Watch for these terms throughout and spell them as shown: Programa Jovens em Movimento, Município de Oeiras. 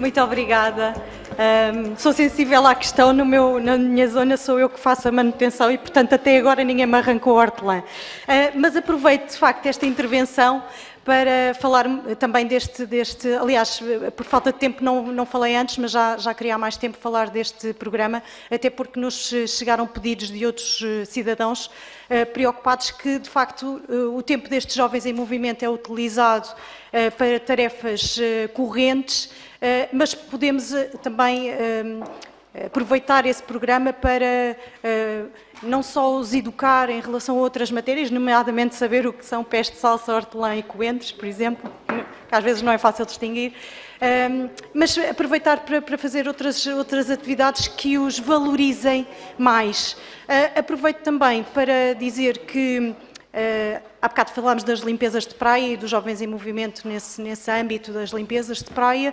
Muito obrigada. Sou sensível à questão, na minha zona sou eu que faço a manutenção e, portanto, até agora ninguém me arrancou a hortelã. Mas aproveito, de facto, esta intervenção para falar também deste aliás, por falta de tempo não falei antes, mas já queria há mais tempo falar deste programa, até porque nos chegaram pedidos de outros cidadãos preocupados que, de facto, o tempo destes jovens em movimento é utilizado para tarefas correntes, mas podemos também aproveitar esse programa para não só os educar em relação a outras matérias, nomeadamente saber o que são pés de salsa, hortelã e coentros, por exemplo, que às vezes não é fácil distinguir, mas aproveitar para fazer outras atividades que os valorizem mais. Aproveito também para dizer que há bocado falámos das limpezas de praia e dos jovens em movimento nesse âmbito das limpezas de praia.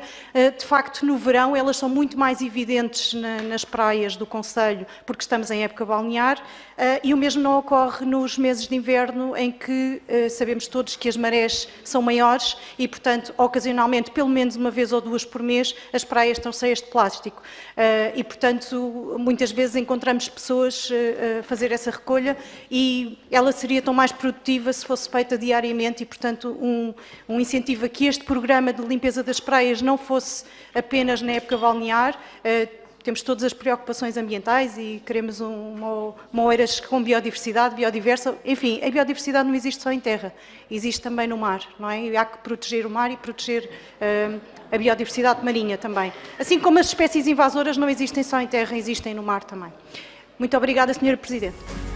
De facto, no verão, elas são muito mais evidentes nas praias do Concelho, porque estamos em época balnear, e o mesmo não ocorre nos meses de inverno, em que sabemos todos que as marés são maiores e, portanto, ocasionalmente, pelo menos uma vez ou duas por mês, as praias estão cheias de plástico. E, portanto, muitas vezes encontramos pessoas a fazer essa recolha e ela seria tão mais produtiva se fosse feita diariamente e, portanto, um incentivo a que este programa de limpeza das praias não fosse apenas na época balnear. Temos todas as preocupações ambientais e queremos uma Oeiras com biodiversidade, biodiversa. Enfim, a biodiversidade não existe só em terra, existe também no mar, não é? E há que proteger o mar e proteger a biodiversidade marinha também. Assim como as espécies invasoras não existem só em terra, existem no mar também. Muito obrigada, Sra. Presidente.